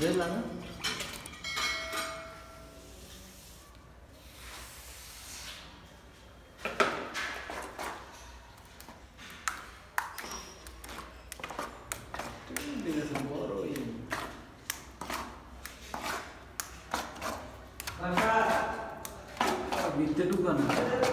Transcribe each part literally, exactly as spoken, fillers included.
¿Ves lana? Tienes el moro y... ¡Lanza! ¿Viste tu ganas? Gracias.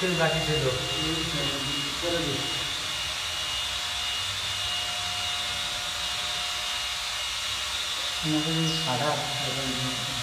Çıkın belki şey yok. Böyle değil. Bunlar da bir para.